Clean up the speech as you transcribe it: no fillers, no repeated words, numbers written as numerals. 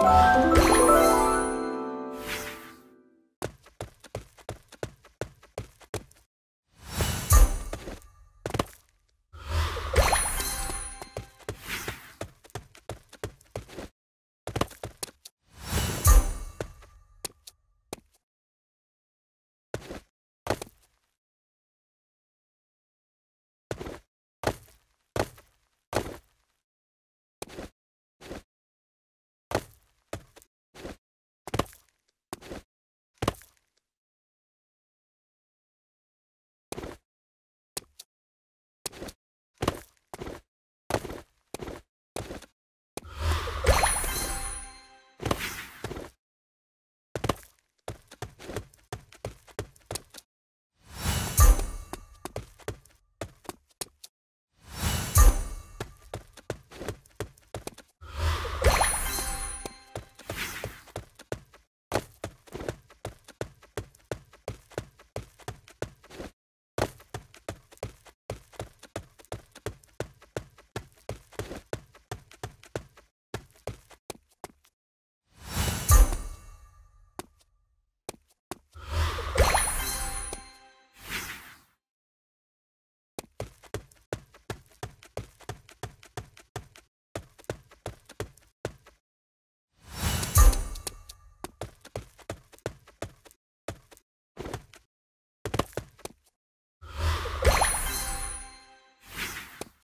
Bye.